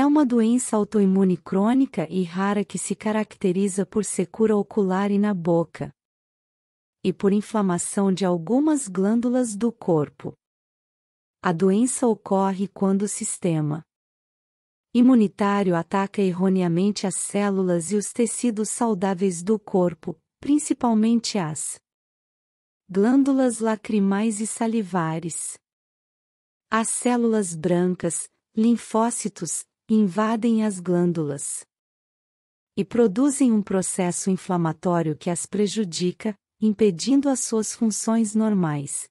É uma doença autoimune crônica e rara que se caracteriza por secura ocular e na boca, e por inflamação de algumas glândulas do corpo. A doença ocorre quando o sistema imunitário ataca erroneamente as células e os tecidos saudáveis do corpo, principalmente as glândulas lacrimais e salivares. As células brancas, linfócitos, invadem as glândulas e produzem um processo inflamatório que as prejudica, impedindo as suas funções normais.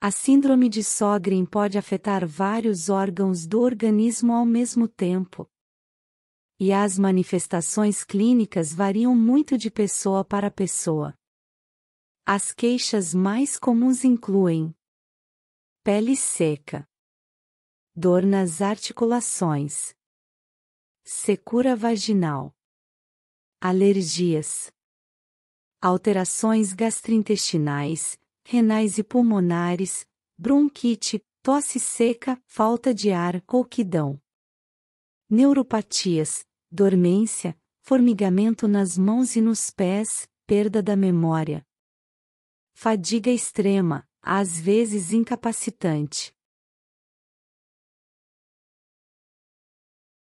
A síndrome de Sjögren pode afetar vários órgãos do organismo ao mesmo tempo, e as manifestações clínicas variam muito de pessoa para pessoa. As queixas mais comuns incluem pele seca, dor nas articulações, secura vaginal, alergias, alterações gastrointestinais, renais e pulmonares, bronquite, tosse seca, falta de ar, rouquidão, neuropatias, dormência, formigamento nas mãos e nos pés, perda da memória, fadiga extrema, às vezes incapacitante.